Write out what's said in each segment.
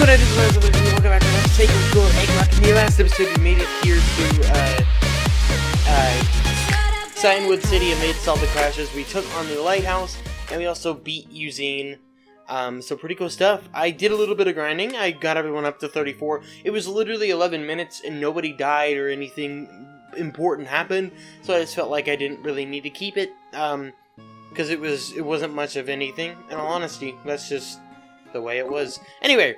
What's going on, welcome back to the second school of Egglock. In the last episode, we made it here to Steinwood City and amidst all the crashes. We took on the lighthouse, and we also beat Eugene. So pretty cool stuff. I did a little bit of grinding. I got everyone up to 34. It was literally 11 minutes, and nobody died or anything important happened. So I just felt like I didn't really need to keep it, because it wasn't much of anything. In all honesty, that's just the way it was. Anyway,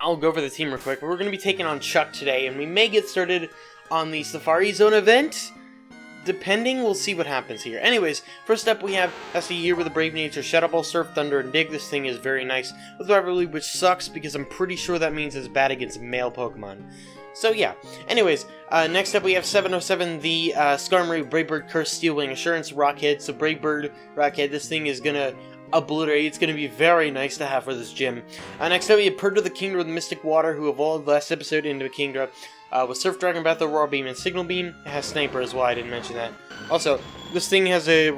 I'll go over the team real quick. We're going to be taking on Chuck today, and we may get started on the Safari Zone event. Depending, we'll see what happens here. Anyways, first up we have, that's the year with the brave nature, Shadow Ball, Surf, Thunder, and Dig. This thing is very nice. With Rivalry, which sucks, because I'm pretty sure that means it's bad against male Pokemon. So yeah, anyways, next up we have 707, the Skarmory, Brave Bird, Curse, Steel Wing, Assurance, Rockhead. So Brave Bird, Rockhead, this thing is going to obliterate. It's going to be very nice to have for this gym. Next up we have Purge of the Kingdra with Mystic Water, who evolved last episode into a Kingdra. With Surf, Dragon Breath, Aurora Beam, and Signal Beam. It has Sniper as well, I didn't mention that. Also, this thing has a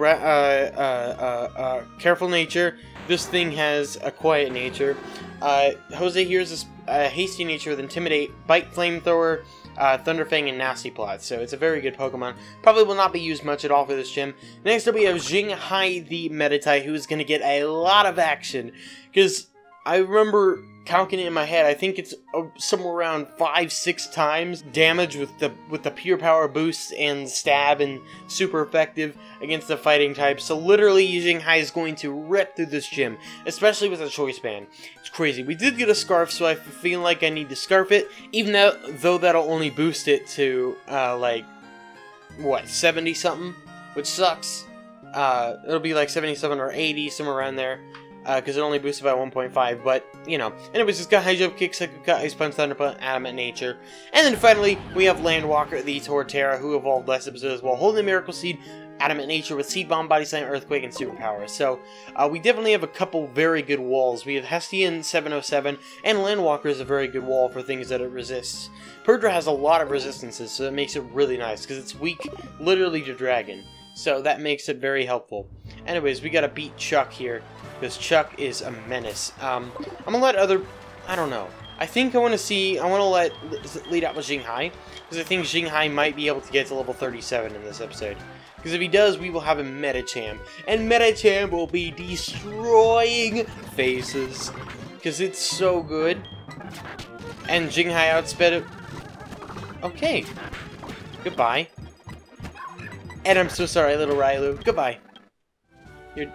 careful nature. This thing has a quiet nature. Jose here is a hasty nature with Intimidate, Bite, Flamethrower, Thunderfang, and Nasty Plot. So it's a very good Pokemon. Probably will not be used much at all for this gym. Next up we have Jinghai the Meditite, who is going to get a lot of action. Because I remember calculating in my head, I think it's somewhere around 5-6 times damage with the pure power boosts and stab and super effective against the fighting type. So literally Jinghai is going to rip through this gym, especially with a choice band. It's crazy. We did get a scarf, so I feel like I need to scarf it, even though that'll only boost it to like what, 70 something, which sucks. It'll be like 77 or 80, somewhere around there. Because it only boosted by 1.5, but, you know. Anyways, it's got High Jump, Kick, Psychic Cut, Ice Punch, Thunder Punch, Adamant Nature. And then finally, we have Landwalker, the Torterra, who evolved last episode as well, holding the Miracle Seed, Adamant Nature with Seed Bomb, Body Slam, Earthquake, and Superpower. So, we definitely have a couple very good walls. We have Hestian 707, and Landwalker is a very good wall for things that it resists. Purge has a lot of resistances, so that makes it really nice, because it's weak, literally, to Dragon. So, that makes it very helpful. Anyways, we gotta beat Chuck here, because Chuck is a menace. I'm gonna let other... I don't know. I think I want to see... I want to let lead out with Jinghai, because I think Jinghai might be able to get to level 37 in this episode. Because if he does, we will have a Medicham. And Medicham will be destroying faces, because it's so good. And Jinghai outsped it. Okay. Goodbye. And I'm so sorry, little Riley. Goodbye. It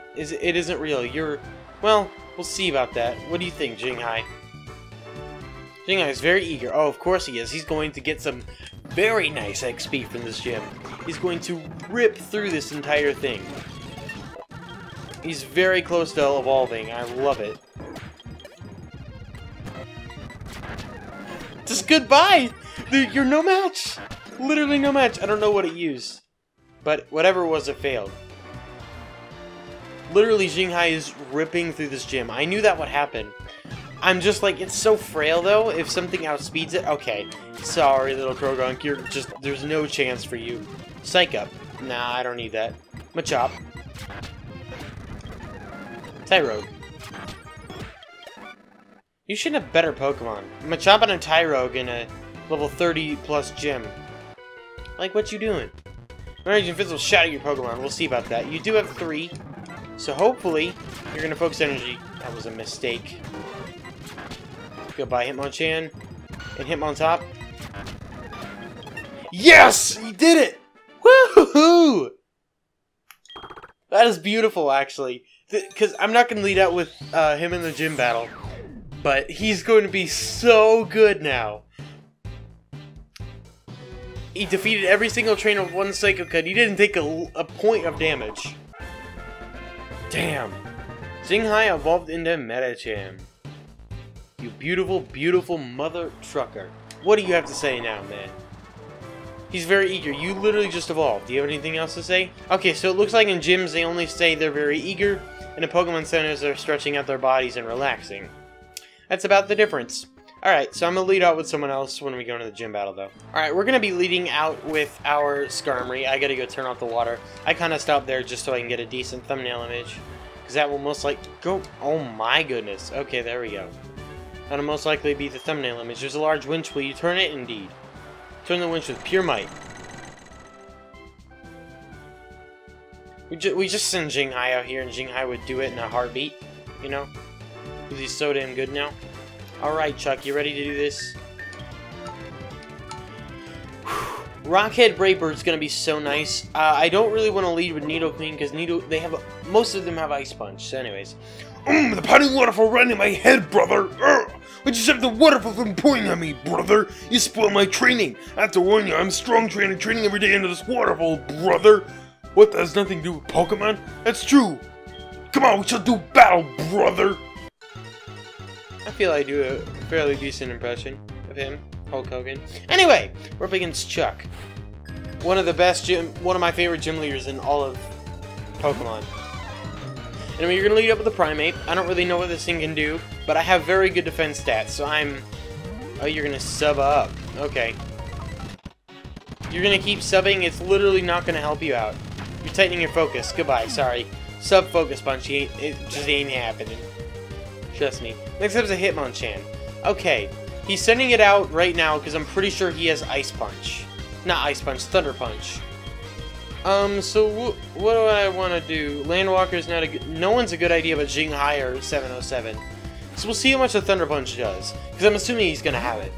isn't real. Well, we'll see about that. What do you think, Jinghai? Jinghai is very eager. Oh, of course he is. He's going to get some very nice XP from this gym. He's going to rip through this entire thing. He's very close to evolving. I love it. Just goodbye! You're no match! Literally no match. I don't know what it used. But whatever it was, it failed. Literally, Jinghai is ripping through this gym. I knew that would happen. I'm just like, it's so frail, though. If something outspeeds it, okay. Sorry, little Krogunk. You're just, there's no chance for you. Psych up. Nah, I don't need that. Machop. Tyrogue. You should have better Pokemon. Machop and a Tyrogue in a level 30 plus gym. Like, what you doing? Raging Fizz will shadow your Pokemon. We'll see about that. You do have 3. So hopefully, you're gonna focus energy. That was a mistake. Goodbye, Hitmonchan. And Hitmontop. Yes! He did it! Woohoo! That is beautiful, actually. Because I'm not gonna lead out with him in the gym battle. But he's going to be so good now. He defeated every single trainer with one Psycho Cut. He didn't take a point of damage. Damn! Jinghai evolved into Medicham. You beautiful, beautiful mother trucker. What do you have to say now, man? He's very eager. You literally just evolved. Do you have anything else to say? Okay, so it looks like in gyms they only say they're very eager, and in Pokemon Centers they're stretching out their bodies and relaxing. That's about the difference. Alright, so I'm going to lead out with someone else when we go into the gym battle, though. Alright, we're going to be leading out with our Skarmory. I got to go turn off the water. I kind of stopped there just so I can get a decent thumbnail image. Because that will most likely go... Oh my goodness. Okay, there we go. That'll most likely be the thumbnail image. There's a large winch. Will you turn it? Indeed. Turn the winch with pure might. We just send Jinghai out here, and Jinghai would do it in a heartbeat, you know? Because he's so damn good now. Alright, Chuck, you ready to do this? Rockhead Braybird's gonna be so nice. I don't really want to lead with Nidoqueen, because most of them have Ice Punch, so anyways. The potting waterfall ran in my head, brother! I just have the waterfall from pouring on me, brother! You spoiled my training! I have to warn you, I'm strong training every day under this waterfall, brother! What, that has nothing to do with Pokemon? That's true! Come on, we shall do battle, brother! I feel I do a fairly decent impression of him, Hulk Hogan. Anyway, we're up against Chuck. One of my favorite gym leaders in all of Pokemon. Anyway, you're gonna lead up with a Primate. I don't really know what this thing can do, but I have very good defense stats, so I'm... Oh, you're gonna sub up. Okay. You're gonna keep subbing, it's literally not gonna help you out. You're tightening your focus. Goodbye, sorry. Sub focus punch, it just ain't happening. Trust me. Next up is a Hitmonchan. Okay, he's sending it out right now because I'm pretty sure he has Ice Punch. Not Ice Punch, Thunder Punch. So what do I want to do? Landwalker's not a good... No one's a good idea but Jinghai or 707. So we'll see how much the Thunder Punch does, because I'm assuming he's gonna have it.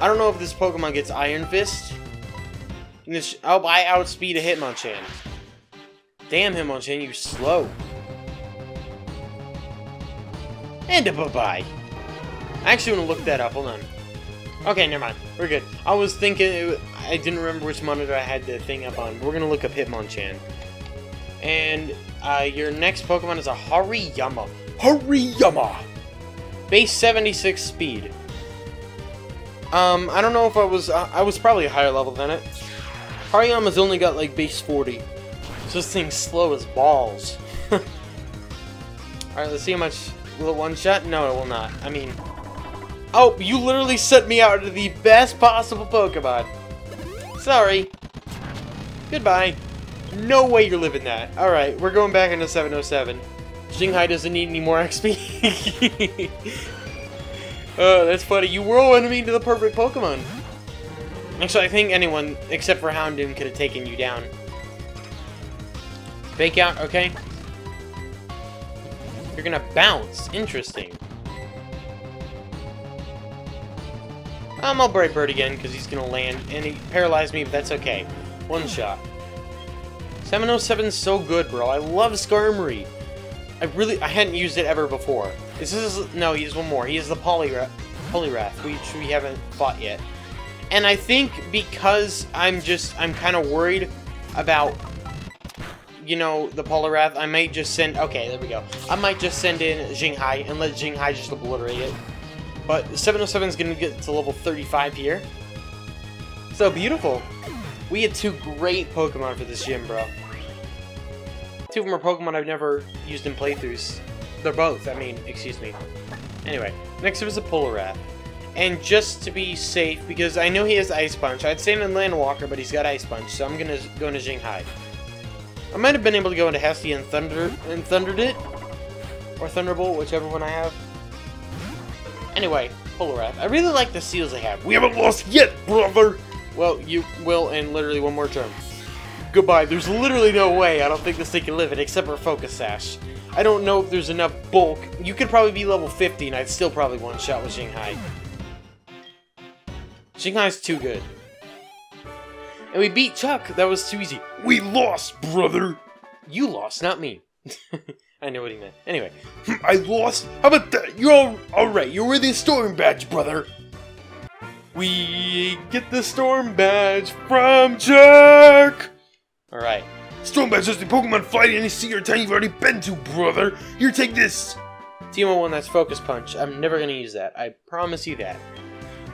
I don't know if this Pokemon gets Iron Fist. Oh, I outspeed a Hitmonchan. Damn, Hitmonchan, you slow. And a bye-bye. I actually want to look that up. Hold on. Okay, never mind. We're good. I was thinking... I didn't remember which monitor I had the thing up on. We're going to look up Hitmonchan. And your next Pokemon is a Hariyama. Hariyama! Base 76 speed. I don't know if I was... I was probably a higher level than it. Hariyama's only got, like, base 40. So this thing's slow as balls. Alright, let's see how much... Will it one-shot? No, it will not. I mean... Oh, you literally sent me out to the best possible Pokemon. Sorry. Goodbye. No way you're living that. Alright, we're going back into 707. Jinghai doesn't need any more XP. Oh, that's funny. You whirlwinded me into the perfect Pokemon. Actually, I think anyone, except for Houndoom, could have taken you down. Bake out, okay. You're gonna bounce. Interesting. I'll Brightbird again, because he's gonna land, and he paralyzed me, but that's okay. One shot. 707's so good, bro. I love Skarmory. I hadn't used it ever before. No, he has one more. He is the Poliwrath, which we haven't fought yet. And I think because I'm kind of worried about, you know, the Poliwrath, I might just send, okay, there we go. I might just send in Jinghai and let Jinghai just obliterate it. But 707 is going to get to level 35 here. So beautiful. We had two great Pokemon for this gym, bro. Two of them are Pokemon I've never used in playthroughs. They're both, I mean, excuse me. Anyway, next up is a Poliwrath. And just to be safe, because I know he has Ice Punch, I'd say him in Landwalker, but he's got Ice Punch, so I'm going to go into Jinghai. I might have been able to go into Hestia and Thundered it. Or Thunderbolt, whichever one I have. Anyway, Poliwrath. I really like the seals they have. We haven't lost yet, brother! Well, you will in literally one more turn. Goodbye. There's literally no way I don't think this thing can live it, except for Focus Sash. I don't know if there's enough bulk. You could probably be level 50, and I'd still probably one-shot with Jinghai. Jinghai's too good. And we beat Chuck. That was too easy. We lost, brother! You lost, not me. I know what he meant. Anyway. I lost? How about that? You're alright, you're worthy of Storm Badge, brother! We get the Storm Badge from Chuck! Alright. Storm Badge is the Pokemon fly to any sea or town you've already been to, brother! Here, take this! TMO1, that's Focus Punch. I'm never gonna use that. I promise you that.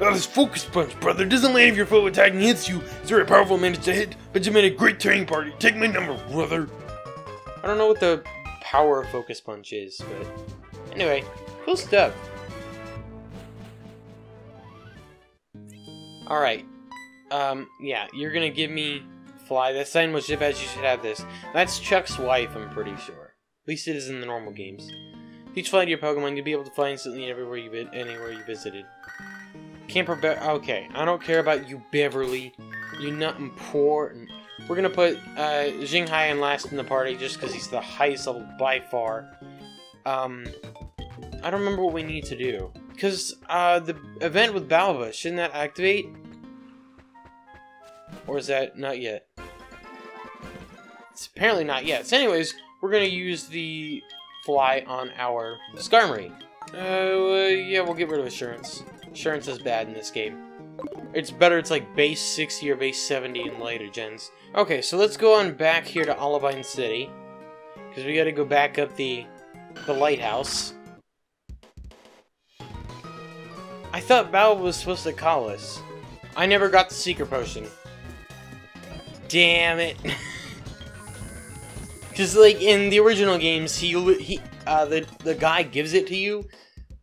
That is Focus Punch, brother. Doesn't land if your foe attacking hits you. It's very powerful manage to hit, but you made a great training party. Take my number, brother. I don't know what the power of Focus Punch is, but anyway, cool stuff. Alright, yeah, you're gonna give me Fly. That sign was Zip as you should have this. That's Chuck's wife, I'm pretty sure. At least it is in the normal games. Each fly to your Pokemon, you'll be able to fly instantly anywhere you visited. Camper okay, I don't care about you, Beverly. You're not important. We're gonna put Jinghai in last in the party just because he's the highest level by far. I don't remember what we need to do. Because the event with Balba, shouldn't that activate? Or is that not yet? It's apparently not yet. So anyways, we're gonna use the fly on our Skarmory. Yeah, we'll get rid of Assurance. Assurance is bad in this game. It's better, it's like base 60 or base 70 in later gens. Okay, so let's go on back here to Olivine City. Because we gotta go back up the lighthouse. I thought Bao was supposed to call us. I never got the Seeker Potion. Damn it. Because, like, in the original games, the guy gives it to you.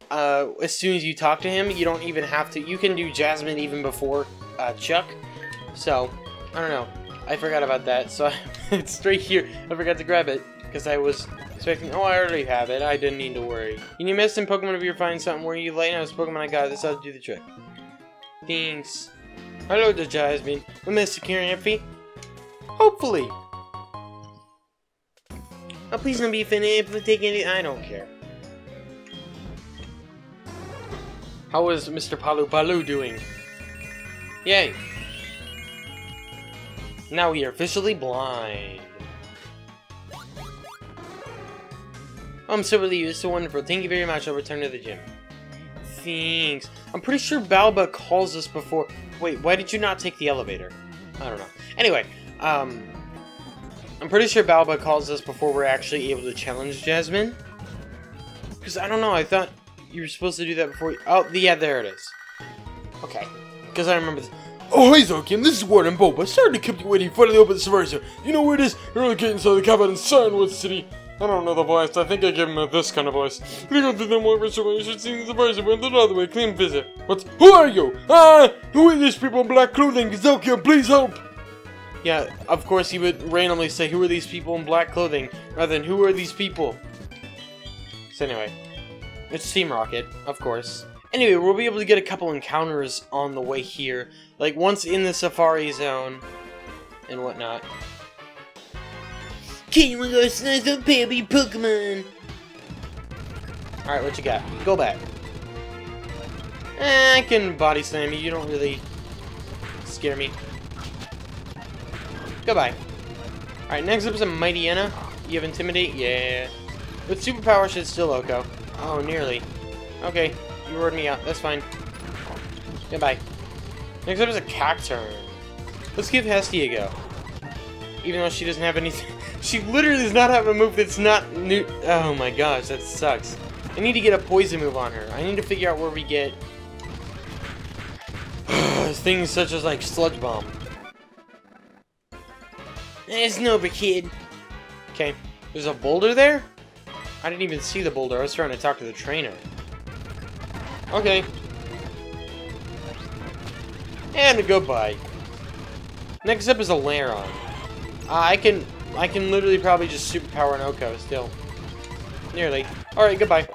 As soon as you talk to him, you don't even have to. You can do Jasmine even before Chuck. So, I don't know. I forgot about that. So, it's straight here. I forgot to grab it because I was expecting. Oh, I already have it. I didn't need to worry. You need medicine Pokemon if you're finding something where you lay. Now, this Pokemon I got. This ought to do the trick. Thanks. Hello, the Jasmine. We'll miss securing Amphi. Hopefully. Oh, please don't be offended. But take any. I don't care. How is Mr. Palu Palu doing? Yay! Now we are officially blind. I'm so relieved. It's so wonderful. Thank you very much. I'll return to the gym. Thanks. I'm pretty sure Balba calls us before. Wait, why did you not take the elevator? I don't know. Anyway, I'm pretty sure Balba calls us before we're actually able to challenge Jasmine. Because I don't know. I thought you were supposed to do that before you... Oh, yeah, there it is. Okay. Because I remember this. Oh, hey, Zokim, this is Warden Boba. Sorry to keep you waiting. Finally open the Safari Zone. You know where it is? You're really getting inside the cabin in Steinwood City. I don't know the voice. I think I gave him this kind of voice. They go through them over so you should see the Safari Zone. Went another way. Clean visit. What's... Who are you? Ah! Who are these people in black clothing? Zokim, please help! Yeah, of course he would randomly say, who are these people in black clothing? Rather than, who are these people? So anyway... It's Steam Rocket, of course. Anyway, we'll be able to get a couple encounters on the way here. Like, once in the Safari Zone, and whatnot. Can we go snipe some baby Pokemon? Alright, what you got? Go back. I can body slam you, you don't really scare me. Goodbye. Alright, next up is a Mightyena. You have Intimidate? Yeah. With Superpower, she's still Loco. Oh, nearly. Okay, you roared me out. That's fine. Goodbye. Next up is a Cacturne. Let's give Hestia a go. Even though she doesn't have anything. She literally does not have a move that's not new. Oh my gosh, that sucks. I need to get a poison move on her. I need to figure out where we get things such as like Sludge Bomb. It's no big kid. Okay, there's a boulder there? I didn't even see the boulder. I was trying to talk to the trainer. Okay. And goodbye. Next up is a Laron. I can literally probably just superpower an Oko still. Nearly. Alright, goodbye.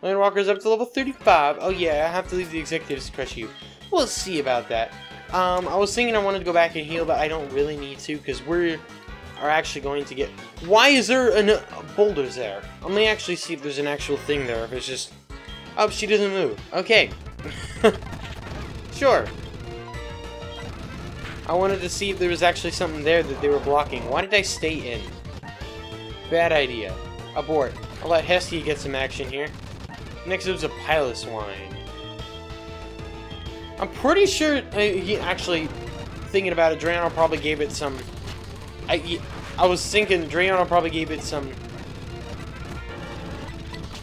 Landwalker's up to level 35. Oh yeah, I have to leave the executives to crush you. We'll see about that. I was thinking I wanted to go back and heal, but I don't really need to because we're... are actually going to get... Why is there boulders there? Let me actually see if there's an actual thing there. If it's just... Oh, she doesn't move. Okay. Sure. I wanted to see if there was actually something there that they were blocking. Why did I stay in? Bad idea. Abort. I'll let Hestia get some action here. Next up is a Piloswine. I'm pretty sure... actually, thinking about it, Drano probably gave it some... I was thinking Drano probably gave it some...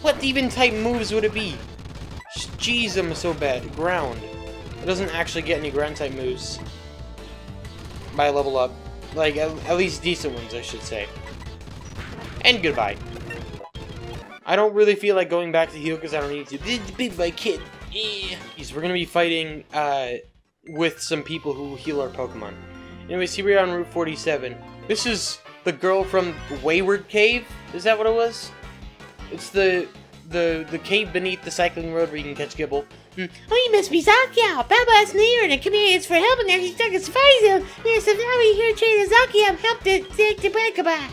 What even type moves would it be? Jeez, I'm so bad. Ground. It doesn't actually get any ground type moves. By level up. Like, at least decent ones, I should say. And goodbye. I don't really feel like going back to heal because I don't need to. Big my kid. Jeez, we're going to be fighting with some people who heal our Pokemon. Anyways, here we are on Route 47. This is the girl from Wayward Cave? Is that what it was? It's the cave beneath the cycling road where you can catch Gibble. Oh, you must be Zakiya. Baba is near and the comedians for helping her. She's stuck in Safari Zone. There's a family here training Zakiya helped to take the Bagaba.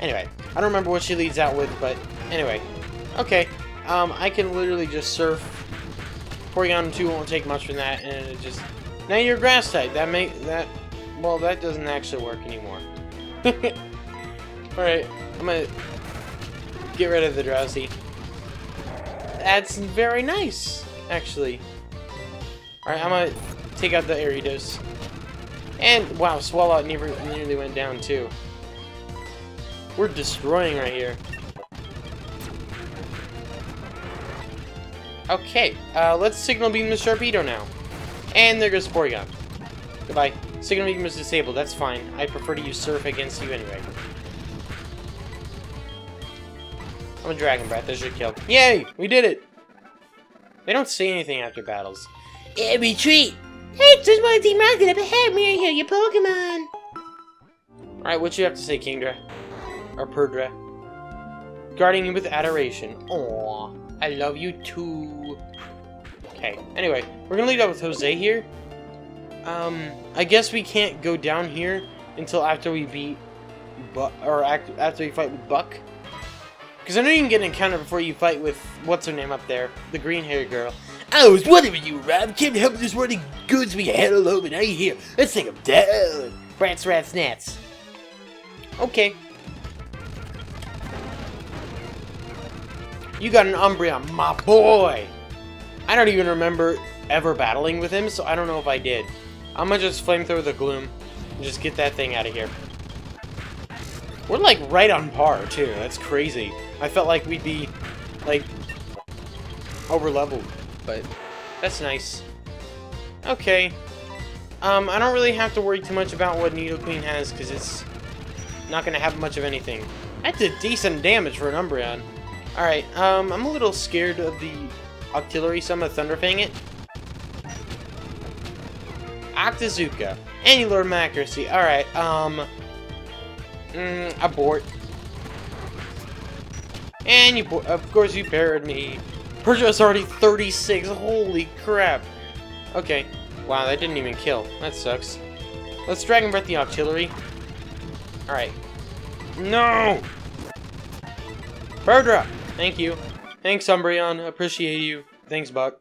Anyway, I don't remember what she leads out with, but anyway. Okay, I can literally just surf. Porygon 2 won't take much from that, and it just... Now you're grass type. Well, that doesn't actually work anymore. Alright, I'm gonna get rid of the Drowsy. That's very nice, actually. Alright, I'm gonna take out the Aridos. And, wow, Swallow nearly went down, too. We're destroying right here. Okay, let's Signal Beam the Sharpedo now. And there goes Porygon. Goodbye. Signal Beam is disabled, that's fine. I prefer to use Surf against you anyway. I'm a Dragon Breath, that should kill. Yay! We did it! They don't say anything after battles. Yeah, retreat! Hey, there's one team rocket up ahead, Mary here, your Pokemon! Alright, what you have to say, Kingdra? Or Perdra? Guarding you with adoration. Aww. I love you too. Okay, anyway, we're gonna lead up with Jose here. I guess we can't go down here until after we beat Buck, or after we fight with Buck. Because I know you can get an encounter before you fight with what's her name up there, the green-haired girl. I was wondering you, Rob. Came to help this running goods we had all over, now you're here. Let's take them down. Brats, rats, gnats. Okay. You got an Umbreon, my boy! I don't even remember ever battling with him, so I don't know if I did. I'm gonna just flamethrower the Gloom and just get that thing out of here. We're like right on par, too. That's crazy. I felt like we'd be, like, over-leveled, but that's nice. Okay. I don't really have to worry too much about what Nidoqueen has, because it's not gonna have much of anything. That did decent damage for an Umbreon. Alright, I'm a little scared of the Octillery, so I'm gonna Thunderfang it. Octazooka. Annular Accuracy. Alright, abort. And you, of course you parried me. Persian's already 36, holy crap. Okay, wow, that didn't even kill. That sucks. Let's Dragon Breath the Octillery. Alright. No! Perdra! Thank you. Thanks, Umbreon. Appreciate you. Thanks, Buck.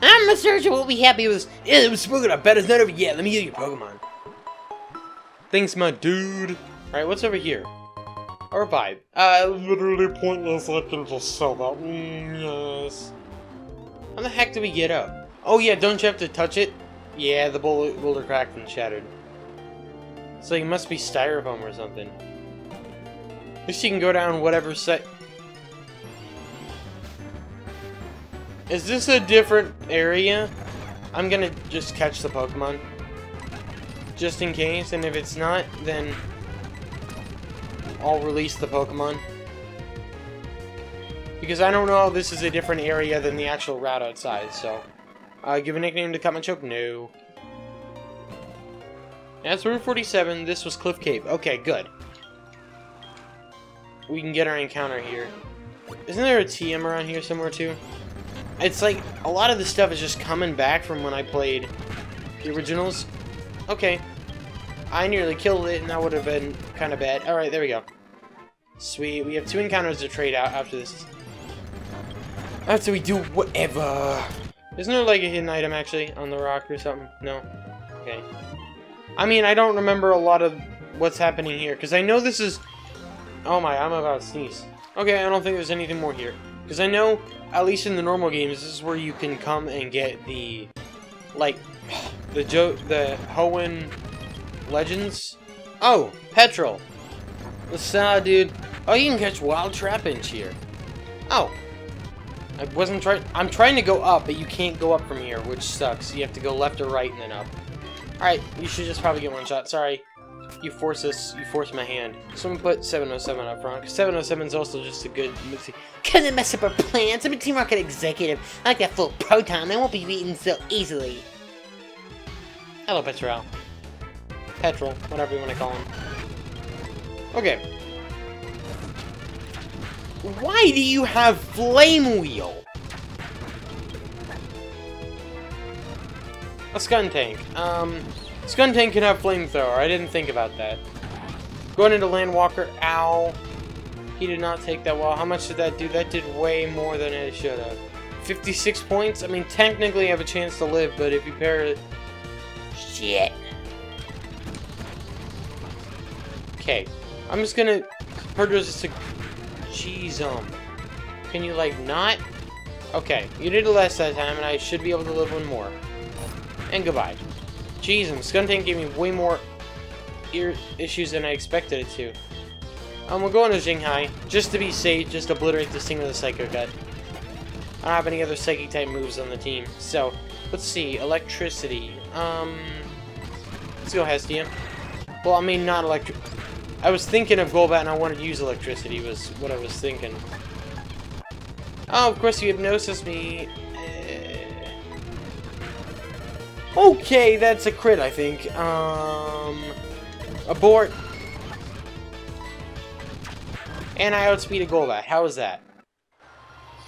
I'm a surgeon. We'll be happy with this. It was spoken. I bet it's not over yet. Let me get your Pokemon. Thanks, my dude. Alright, what's over here? Our vibe. Literally pointless. I can just sell that. Yes. How the heck do we get up? Oh, yeah, don't you have to touch it? Yeah, the boulder cracked and shattered. So it must be styrofoam or something. At least you can go down whatever set. Is this a different area? I'm gonna just catch the Pokemon. Just in case, and if it's not, then I'll release the Pokemon. Because I don't know if this is a different area than the actual route outside, so. Give a nickname to Cutmanchoke? No. That's Route 47, this was Cliff Cave. Okay, good. We can get our encounter here. Isn't there a TM around here somewhere, too? It's like, a lot of this stuff is just coming back from when I played the originals. Okay. I nearly killed it, and that would have been kind of bad. Alright, there we go. Sweet. We have 2 encounters to trade out after this. After we do whatever. Isn't there, like, a hidden item, actually, on the rock or something? No? Okay. I mean, I don't remember a lot of what's happening here, because I know this is... Oh my, I'm about to sneeze. Okay, I don't think there's anything more here. Because I know, at least in the normal games, this is where you can come and get the... Like, the Hoenn Legends. Oh, Petrel. What's up, dude? Oh, you can catch wild trapinch here. Oh. I wasn't trying... I'm trying to go up, but you can't go up from here, which sucks. You have to go left or right and then up. Alright, you should just probably get one shot. Sorry. You force this. You force my hand. Someone put 707 up front. 707 is also just a good. Couldn't mess up our plans. I'm a Team Rocket executive. I like that full proton. I won't be beaten so easily. Hello, Petrel. Petrel, whatever you want to call him. Okay. Why do you have Flame Wheel? A Skuntank. Skuntank can have Flamethrower. I didn't think about that. Going into Landwalker. Ow. He did not take that well. How much did that do? That did way more than it should have. 56 points? I mean, technically I have a chance to live, but if you pair it... Shit. Okay. I'm just gonna... Purdue's a... Jeez, Can you, like, not? Okay. You did less that time, and I should be able to live one more. And goodbye. Jeez, Skuntank gave me way more ear issues than I expected it to. We'll go into Jinghai. Just to be safe, just obliterate this thing with a Psycho Gut. I don't have any other Psychic-type moves on the team. So, let's see. Electricity. Let's go Hestia. Well, I mean, not electric. I was thinking of Golbat and I wanted to use electricity was what I was thinking. Oh, of course you hypnosis me. Okay, that's a crit, I think. Abort. And I outspeed a Golbat. How is that?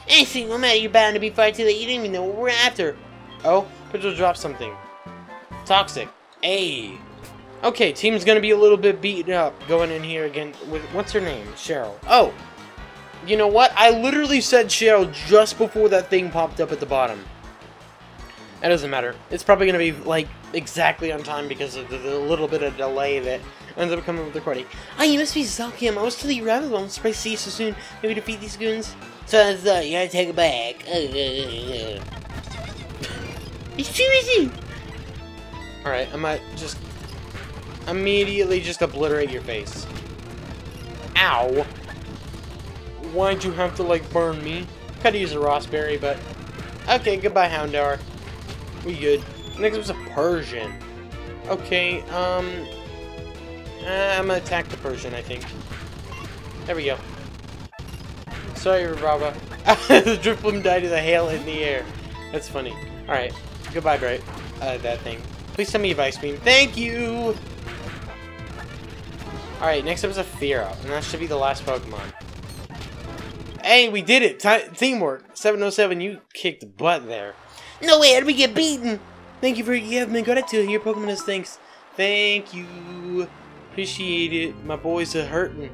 Any single matter you're bound to be fighting that you didn't even know what we're after. Oh, Pidgeot dropped something. Toxic. Ayy. Okay, team's gonna be a little bit beaten up going in here again with, what's her name? Cheryl. Oh! You know what? I literally said Cheryl just before that thing popped up at the bottom. That doesn't matter. It's probably gonna be, like, exactly on time because of the little bit of delay that ends up coming with the recording. Oh, you must be Zakiya. I was totally rather long. I'm surprised to see you so soon. Maybe defeat these goons? So I thought you gotta take it back. It's too easy! Alright, I might just... immediately just obliterate your face. Ow. Why'd you have to, like, burn me? Could use a Rossberry, but... Okay, goodbye, Houndour. We good. Next was a Persian. Okay, I'm gonna attack the Persian, I think. There we go. Sorry, Rabba. The Drifblim died to the hail in the air. That's funny. Alright. Goodbye, Bright. That thing. Please send me a Ice Beam. Thank you! Alright, next up is a Fearow, and that should be the last Pokemon. Hey, we did it! Teamwork! 707, you kicked butt there. No way, how did we get beaten? Thank you for you have been good at it. Your Pokemon has thanks. Thank you. Appreciate it. My boys are hurting.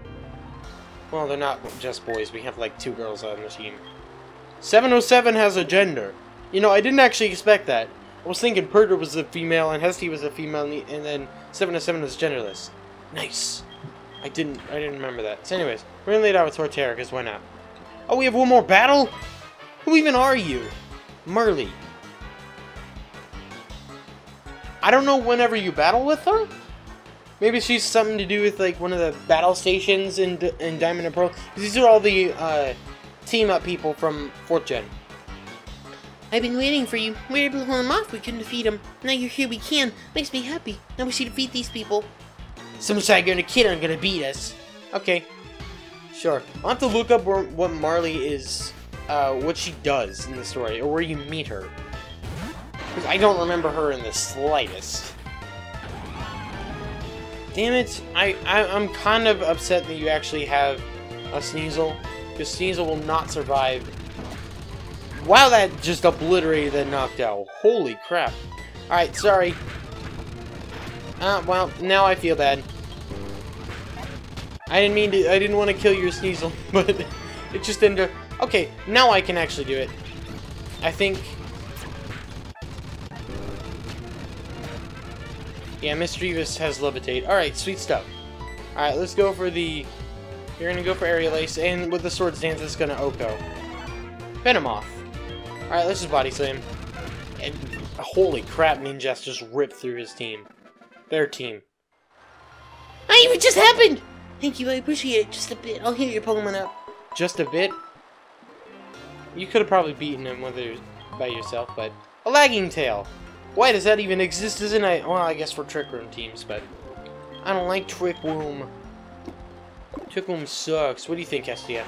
Well, they're not just boys. We have like two girls on the team. 707 has a gender. You know, I didn't actually expect that. I was thinking Purda was a female and Hestia was a female and then 707 was genderless. Nice. I didn't remember that. So anyways, we're gonna lay it out with Torterra, because why not? Oh, we have one more battle? Who even are you? Marley. I don't know whenever you battle with her? Maybe she's something to do with like one of the battle stations in Diamond and Pearl. These are all the team-up people from 4th Gen. I've been waiting for you. We were able to hold him off. We couldn't defeat him. Now you're here. We can. Makes me happy. Now we should defeat these people. Some Saigon and a kid aren't gonna beat us. Okay. Sure. I'll have to look up what Marley is, what she does in the story, or where you meet her. Because I don't remember her in the slightest. Damn it. I'm kind of upset that you actually have a Sneasel. Because Sneasel will not survive... Wow, that just obliterated that knocked out. Holy crap. Alright, sorry. Well, now I feel bad. I didn't want to kill your Sneasel, but it just ended up... Okay, now I can actually do it. I think... Yeah, Miss Revis has Levitate. Alright, sweet stuff. Alright, let's go for the... You're gonna go for Aerial Ace, and with the Sword Stance, it's gonna Oko. Venomoth. Alright, let's just Body Slam. And holy crap, Ninjas just ripped through his team. Their team. I even just happened! Thank you, I appreciate it. Just a bit. I'll heal your Pokemon up. Just a bit? You could have probably beaten him by yourself, but... A Lagging Tail! Why does that even exist? Isn't it? Well, I guess for Trick Room teams, but... I don't like Trick Room. Trick Room sucks. What do you think, Hestia?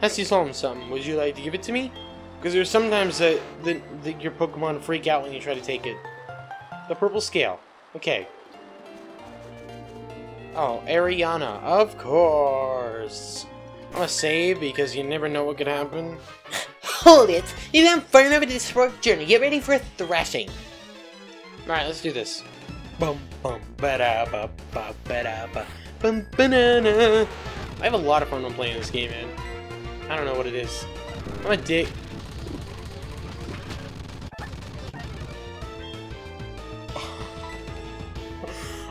Hestia saw him something. Would you like to give it to me? Because there's sometimes that your Pokemon freak out when you try to take it. The purple scale. Okay. Oh, Ariana. Of course. I'm gonna save because you never know what could happen. Hold it! You've been far enough into this heroic journey. Get ready for a thrashing. Alright, let's do this. Bum bum ba da ba ba ba da ba bum banana. I have a lot of fun when playing this game, man. I don't know what it is. I'm a dick.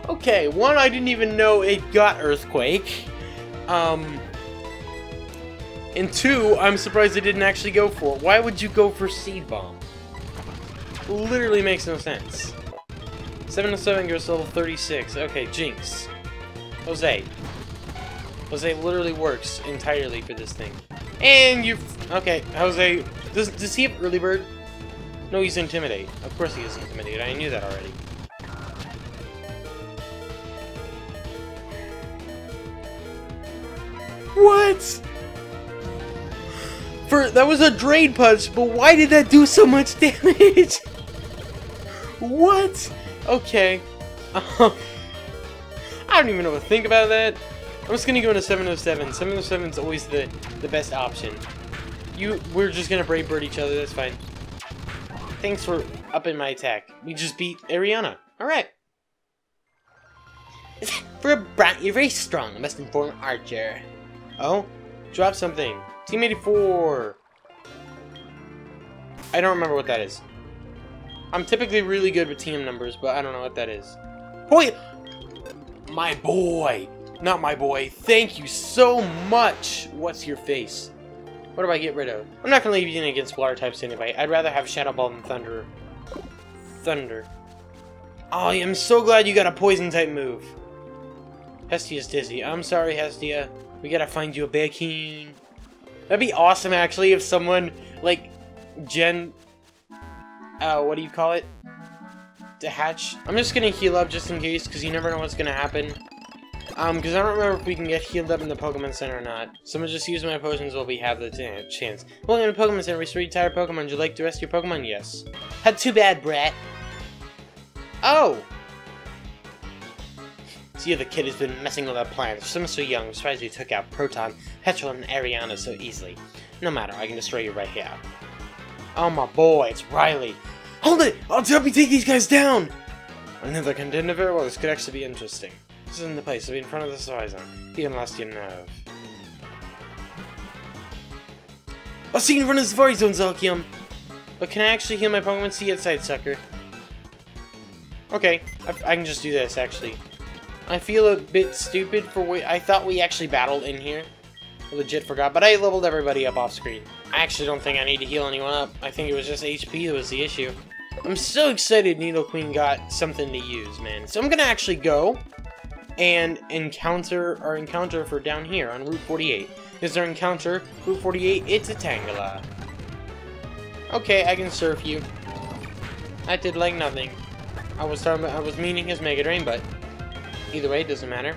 Okay, one, I didn't even know it got Earthquake. And two, I'm surprised they didn't actually go for it. Why would you go for Seed Bomb? Literally makes no sense. 707 goes to level 36. Okay, Jinx. Jose. Jose literally works entirely for this thing. And you... Okay, Jose... Does he have Early Bird? No, he's Intimidate. Of course he is Intimidate. I knew that already. What? That was a Drain Punch, but why did that do so much damage? What? Okay. I don't even know what to think about that. I'm just gonna go into 707. 707 is always the best option. We're just gonna Brave Bird each other. That's fine. Thanks for upping my attack. We just beat Ariana. All right. For a brat, you're very strong. I must inform Archer. Oh, drop something. Team 84. I don't remember what that is. I'm typically really good with team numbers, but I don't know what that is. Boy, my boy, not my boy. Thank you so much. What's your face? What do I get rid of? I'm not gonna leave you in against water types anyway. I'd rather have Shadow Ball than Thunder. Oh, I'm so glad you got a poison type move. Hestia's dizzy. I'm sorry, Hestia. We gotta find you a backing. That'd be awesome, actually, if someone, like, what do you call it? To hatch? I'm just gonna heal up just in case, because you never know what's gonna happen. Because I don't remember if we can get healed up in the Pokemon Center or not. So I'm gonna just use my potions while we have the chance. Well, in the Pokemon Center, restore your entire Pokemon. Would you like to rescue your Pokemon? Yes. Not too bad, brat. Oh! See, the kid has been messing with our plans. For someone so young, I'm surprised you took out Proton, Petrel, and Ariana so easily. No matter, I can destroy you right here. Oh my boy, it's Riley. Hold it! I'll help you take these guys down! Another contender? Very well, this could actually be interesting. This isn't the place, I'll be in front of the Safari Zone. You haven't lost your nerve. I'll see you in front of the Safari Zone, Zakiya. But can I actually heal my Pokemon? See you outside, sucker. Okay, I can just do this, actually. I feel a bit stupid for what I thought we actually battled in here. I legit forgot, but I leveled everybody up off screen. I actually don't think I need to heal anyone up. I think it was just HP that was the issue. I'm so excited Nidoqueen got something to use, man. So I'm gonna actually go and encounter our encounter for down here on Route 48. Is there encounter? Route 48, it's a Tangela. Okay, I can surf you. That did like nothing. I was meaning his Mega Drain, but either way, it doesn't matter.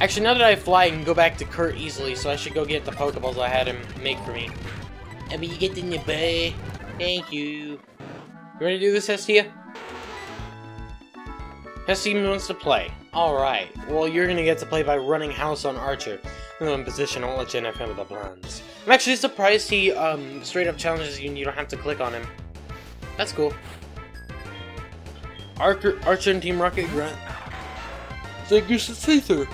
Actually, now that I fly, I can go back to Kurt easily, so I should go get the Pokeballs I had him make for me. I mean, you get in your bay. Thank you. You ready to do this, Hestia? Hestia wants to play. Alright. Well, you're gonna get to play by running house on Archer. No, in position, I'll let you NF him with the blondes. I'm actually surprised he, straight up challenges you and you don't have to click on him. That's cool. Archer and Team Rocket grunt. Like you should see through.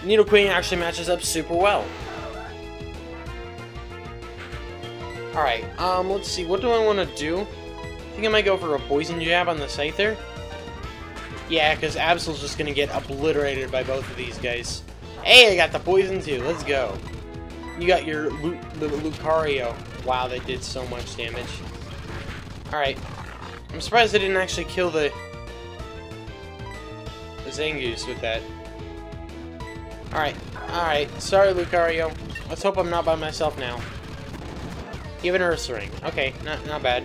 Nidoqueen actually matches up super well. Alright, let's see, what do I want to do? I think I might go for a poison jab on the Scyther. Yeah, because Absol's just going to get obliterated by both of these guys. Hey, I got the poison too, let's go. You got your Lucario. Wow, that did so much damage. Alright, I'm surprised I didn't actually kill the Zangoose with that. Alright, alright. Sorry, Lucario. Let's hope I'm not by myself now. Even Ursaring. Okay, not bad.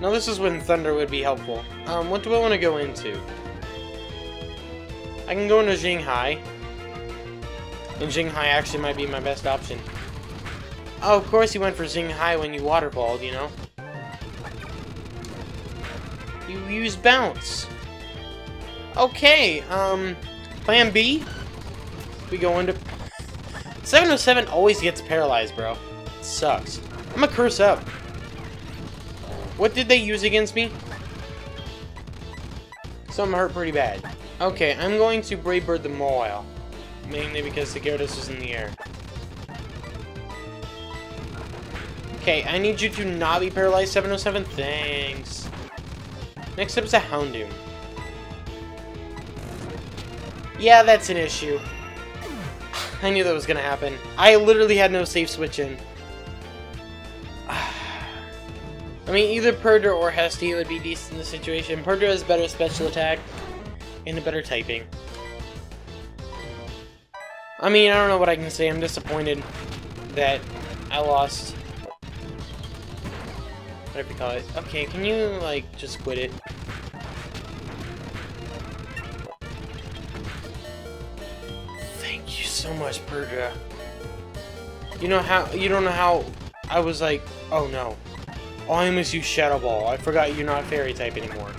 Now this is when Thunder would be helpful. What do I want to go into? I can go into Jinghai. And Jinghai actually might be my best option. Oh, of course you went for Jinghai when you waterfalled, you know? You use Bounce. Okay, plan B. We go into 707 always gets paralyzed, bro. It sucks. I'm gonna curse up. What did they use against me? Something hurt pretty bad. Okay, I'm going to Brave Bird the Mole, mainly because the Gyarados is in the air. Okay, I need you to not be paralyzed, 707. Thanks. Next up is a Houndoom. Yeah, that's an issue. I knew that was gonna happen. I literally had no safe switch in. I mean, either Purdur or Hesty would be decent in this situation. Purdur has better special attack and a better typing. I mean, I don't know what I can say. I'm disappointed that I lost. Whatever you call it. Okay, can you, like, just quit it? So much, Purdur. You know how you don't know how I was like, oh no. Oh, I almost used Shadow Ball. I forgot you're not fairy type anymore.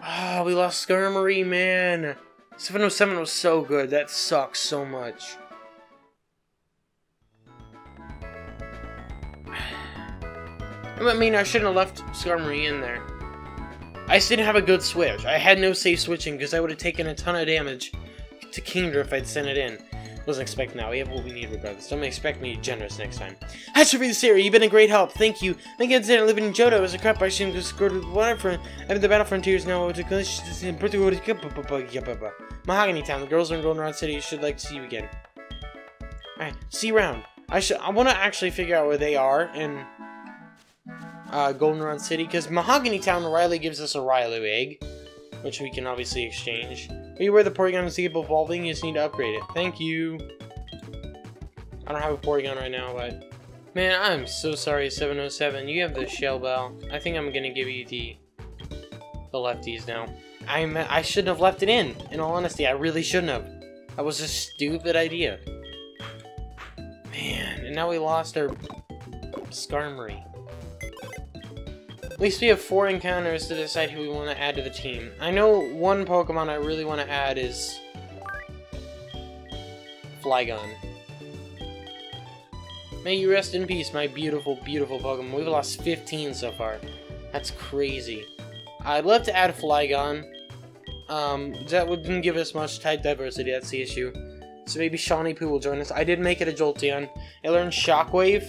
Ah, we lost Skarmory, man. 707 was so good. That sucks so much. I mean, I shouldn't have left Skarmory in there. I just didn't have a good switch. I had no safe switching because I would have taken a ton of damage to Kingdra if I'd sent it in. Wasn't expecting that. We have what we need regardless. Don't expect me to be generous next time. That should be the series. You've been a great help. Thank you. I guess I living in Johto as a crap. I shouldn't have scored with water. I've been the battle frontiers now. Mahogany Town. The girls are in Golden Round City. Should like to see you again. Alright, see you around. I want to actually figure out where they are in Golden Round City, because Mahogany Town, Riley gives us a Riley egg, which we can obviously exchange. Are you aware the Porygon is capable of evolving? You just need to upgrade it. Thank you. I don't have a Porygon right now, but... Man, I'm so sorry, 707. You have the Shell Bell. I think I'm going to give you the lefties now. I shouldn't have left it in all honesty. I really shouldn't have. That was a stupid idea. Man, and now we lost our Skarmory. At least we have 4 encounters to decide who we want to add to the team. I know one Pokemon I really want to add is Flygon. May you rest in peace, my beautiful, beautiful Pokemon. We've lost 15 so far. That's crazy. I'd love to add Flygon. That wouldn't give us much type diversity, that's the issue. So maybe Shawneepool will join us. I did make it a Jolteon. I learned Shockwave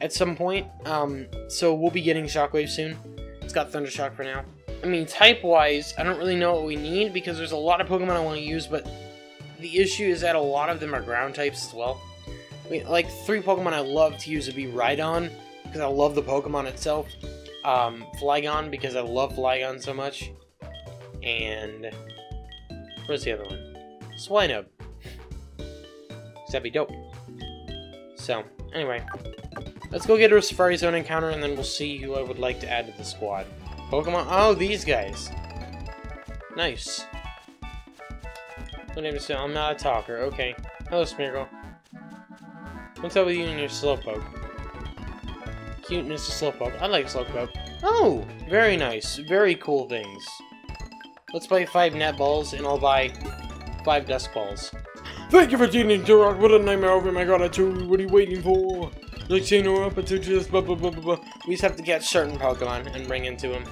at some point, so we'll be getting Shockwave soon. It's got Thunder Shock for now. I mean, type-wise, I don't really know what we need, because there's a lot of Pokemon I want to use, but the issue is that a lot of them are ground types as well. I mean, like, 3 Pokemon I love to use would be Rhydon, because I love the Pokemon itself, Flygon, because I love Flygon so much, and... where's the other one? Swinub. That'd be dope. So, anyway... let's go get a Safari Zone encounter, and then we'll see who I would like to add to the squad. Pokemon... oh, these guys. Nice. I'm not a talker. Okay. Hello, Smeargle. What's up with you and your Slowpoke? Cute, Mr. Slowpoke. I like Slowpoke. Oh! Very nice. Very cool things. Let's buy 5 net balls, and I'll buy 5 dust balls. Thank you for tuning in, Turok. What a nightmare. Oh my god, I told you. What are you waiting for? Like, you know, up until just blah blah blah blah. We just have to catch certain Pokemon and bring into them.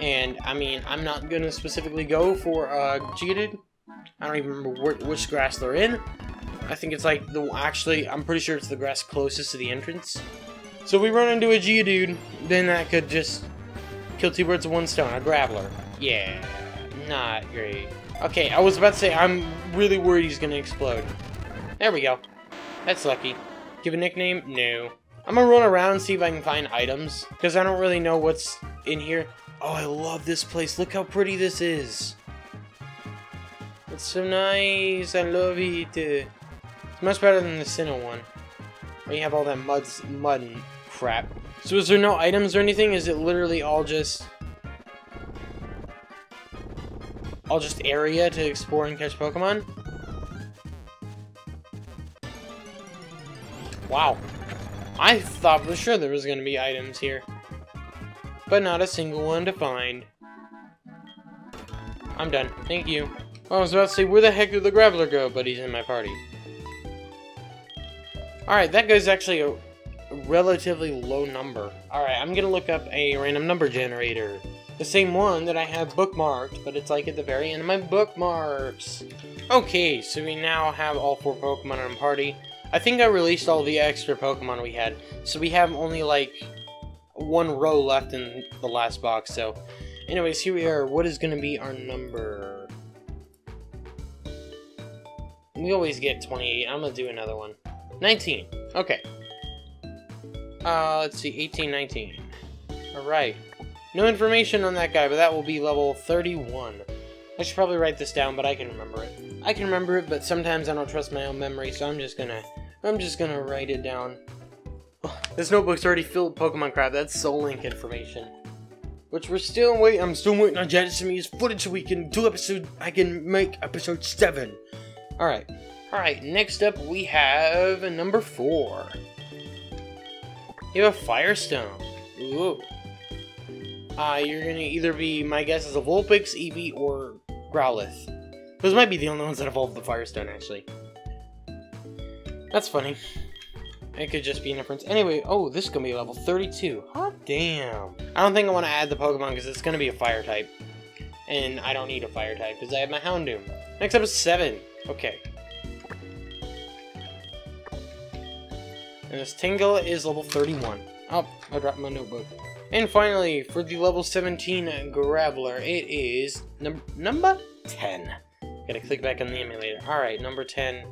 And I mean, I'm not gonna specifically go for Geodude. I don't even remember which grass they're in. I think it's like the actually. I'm pretty sure it's the grass closest to the entrance. So if we run into a Geodude, then that could just kill 2 birds with 1 stone. A Graveler. Yeah, not great. Okay, I was about to say I'm really worried he's gonna explode. There we go. That's lucky. Give a nickname? No. I'm gonna run around and see if I can find items, because I don't really know what's in here. Oh, I love this place. Look how pretty this is. It's so nice. I love it. It's much better than the Sinnoh one, where you have all that mud and crap. So is there no items or anything? Is it literally all just area to explore and catch Pokemon? Wow. I thought for sure there was going to be items here. But not a single one to find. I'm done. Thank you. I was about to say, where the heck did the Graveler go? But he's in my party. Alright, that guy's actually a relatively low number. Alright, I'm gonna look up a random number generator. The same one that I have bookmarked, but it's like at the very end of my bookmarks. Okay, so we now have all 4 Pokemon on party. I think I released all the extra Pokemon we had, so we have only like 1 row left in the last box. So anyways, here we are. What is going to be our number? We always get 28. I'm going to do another one. 19. Okay. Let's see. 18, 19. Alright. No information on that guy, but that will be level 31. I should probably write this down, but I can remember it. I can remember it, but sometimes I don't trust my own memory, so I'm just gonna write it down. This notebook's already filled with Pokemon crap. That's Soul Link information, which we're still waiting. I'm still waiting on Jadison to use footage so we can do episode. I can make episode 7. All right, Next up, we have number 4. You have a Firestone. Ooh. You're going to either be, my guess is a Vulpix, Eevee, or Growlithe. Those might be the only ones that evolved the Firestone, actually. That's funny. It could just be an inference. Anyway, oh, this is going to be level 32. Hot damn. I don't think I want to add the Pokemon because it's going to be a fire type. And I don't need a fire type because I have my Houndoom. Next up is 7. Okay. And this Tingela is level 31. Oh, I dropped my notebook. And finally, for the level 17 Graveler, it is number 10. Gotta click back on the emulator. Alright, number 10.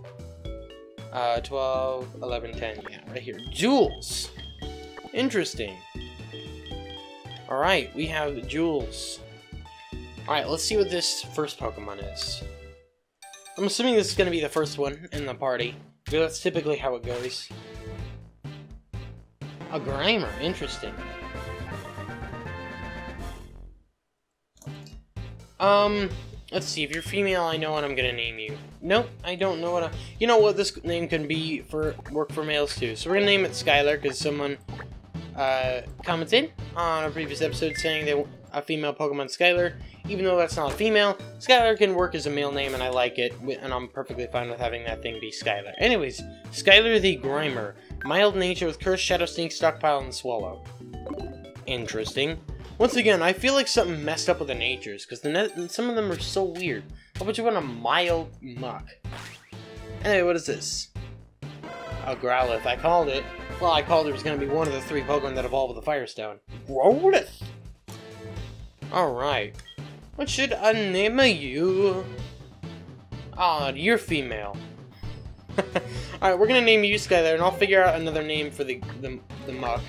12, 11, 10. Yeah, right here. Jules! Interesting. Alright, we have Jules. Alright, let's see what this first Pokemon is. I'm assuming this is gonna be the first one in the party. That's typically how it goes. A Grimer, interesting. Let's see, if you're female, I know what I'm gonna name you. Nope, I don't know what I... You know what, this name can be for work for males, too. So we're gonna name it Skylar, because someone, commented on a previous episode saying they want a female Pokemon Skylar. Even though that's not a female, Skylar can work as a male name, and I like it, and I'm perfectly fine with having that thing be Skylar. Anyways, Skylar the Grimer. Mild nature with Curse, Shadow Sneak, Stockpile, and Swallow. Interesting. Once again, I feel like something messed up with the natures, because some of them are so weird. How about you want a mild muck? Anyway, what is this? A Growlithe. I called it. Well, I called it was going to be one of the 3 Pokemon that evolved with the Firestone. Growlithe! Alright. What should I name you? Ah, you're female. Alright, we're going to name you Skylar, and I'll figure out another name for the muck.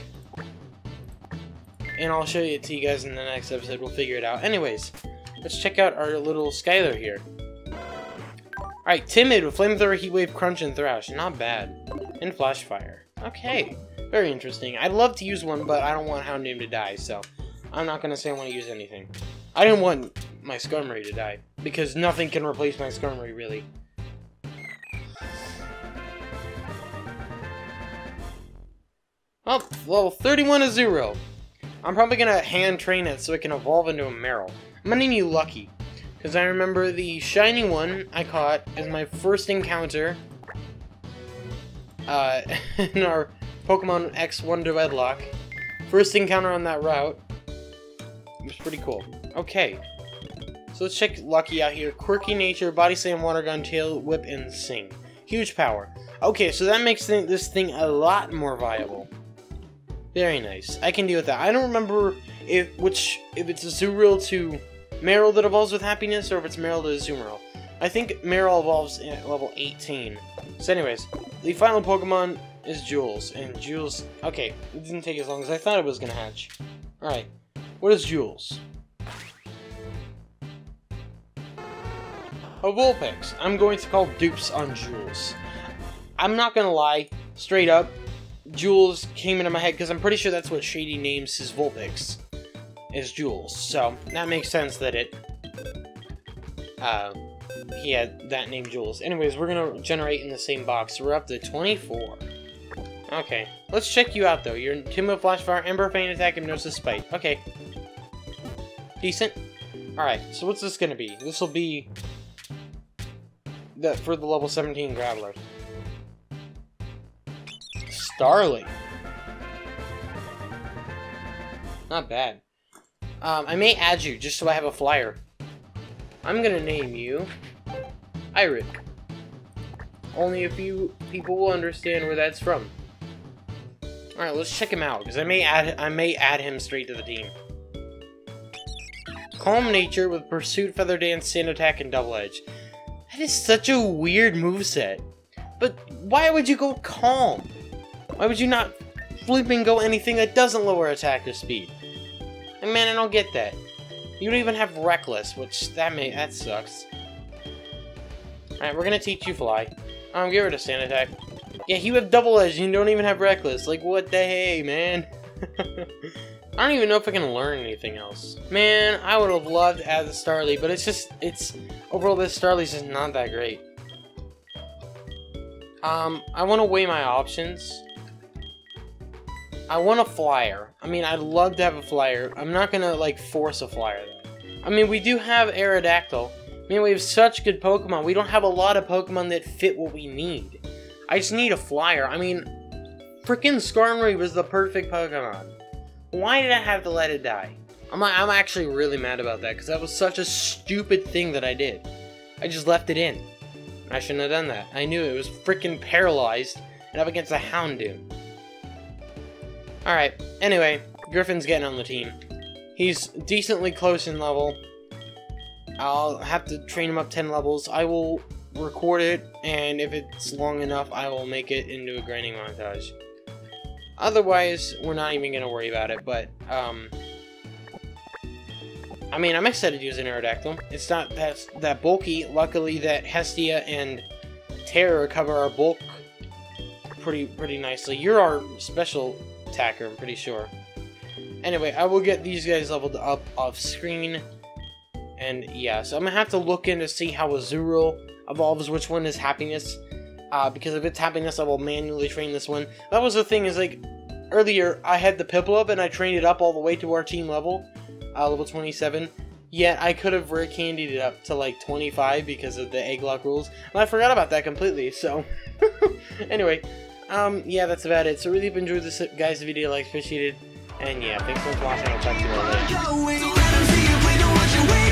And I'll show it to you guys in the next episode. We'll figure it out. Anyways, let's check out our little Skylar here. Alright, Timid with Flamethrower, Heatwave, Crunch, and Thrash. Not bad. And Flash Fire. Okay. Very interesting. I'd love to use one, but I don't want Houndoom to die, so I'm not going to say I want to use anything. I didn't want my Skarmory to die, because nothing can replace my Skarmory, really. Oh, level 31 is 0. I'm probably gonna hand train it so it can evolve into a Meryl. I'm gonna name you Lucky, because I remember the shiny one I caught as my first encounter in our Pokemon X1 to Wedlock. First encounter on that route. It was pretty cool. Okay, so let's check Lucky out here. Quirky nature, Body Slam, Water Gun, Tail Whip, and Sing. Huge power. Okay, so that makes this thing a lot more viable. Very nice. I can deal with that. I don't remember if it's a Azurill to Marill that evolves with happiness, or if it's Marill to Azumarill. I think Marill evolves at level 18. So anyways, the final Pokemon is Jules, and Jules... Okay, it didn't take as long as I thought it was gonna hatch. Alright, what is Jules? A Vulpix. I'm going to call dupes on Jules. I'm not gonna lie, straight up, Jules came into my head because I'm pretty sure that's what Shady names his Vulpix, is Jules. So that makes sense that he had that name Jules. Anyways, we're gonna generate in the same box. We're up to 24. Okay, let's check you out though. You're Timid, Flashfire, Ember, Feint Attack, Hypnosis, Spite. Okay, decent. All right, so what's this gonna be? This will be that for the level 17 Graveler. Starly. Not bad. I may add you just so I have a flyer. I'm gonna name you Irid. Only a few people will understand where that's from. Alright, let's check him out, because I may add him straight to the team. Calm Nature with Pursuit, Feather Dance, Sand Attack, and Double Edge. That is such a weird moveset. But why would you go Calm? Why would you not flipping go anything that doesn't lower attack or speed? And man, I don't get that. You don't even have Reckless, which that sucks. Alright, we're gonna teach you Fly. Get rid of Sand Attack. Yeah, you have Double Edge, you don't even have Reckless. Like, what the hey, man? I don't even know if I can learn anything else. Man, I would have loved to add the Starly, but overall, this Starly's just not that great. I want to weigh my options. I want a flyer. I mean, I'd love to have a flyer. I'm not gonna, like, force a flyer, though. I mean, we do have Aerodactyl. I mean, we have such good Pokemon. We don't have a lot of Pokemon that fit what we need. I just need a flyer. I mean, freaking Skarmory was the perfect Pokemon. Why did I have to let it die? I'm actually really mad about that, because that was such a stupid thing that I did. I just left it in. I shouldn't have done that. I knew it was freaking paralyzed and up against a Houndoom. Alright, anyway, Griffin's getting on the team. He's decently close in level. I'll have to train him up 10 levels. I will record it, and if it's long enough, I will make it into a grinding montage. Otherwise, we're not even going to worry about it, but, I mean, I'm excited to use an Aerodactyl. It's not that bulky. Luckily, that Hestia and Terror cover our bulk pretty nicely. You're our special attacker, I'm pretty sure. Anyway, I will get these guys leveled up off screen. And, yeah, so I'm going to have to look in to see how Azurill evolves, which one is Happiness. Because if it's Happiness, I will manually train this one. That was the thing, is like, earlier, I had the Piplup, and I trained it up all the way to our team level, level 27. Yet, I could have rare candied it up to, like, 25 because of the egg lock rules. And I forgot about that completely, so. Anyway, yeah, that's about it. So, really hope you enjoyed this guys' video, like, appreciated. And, yeah, thanks so much for watching. I'll talk to you all later.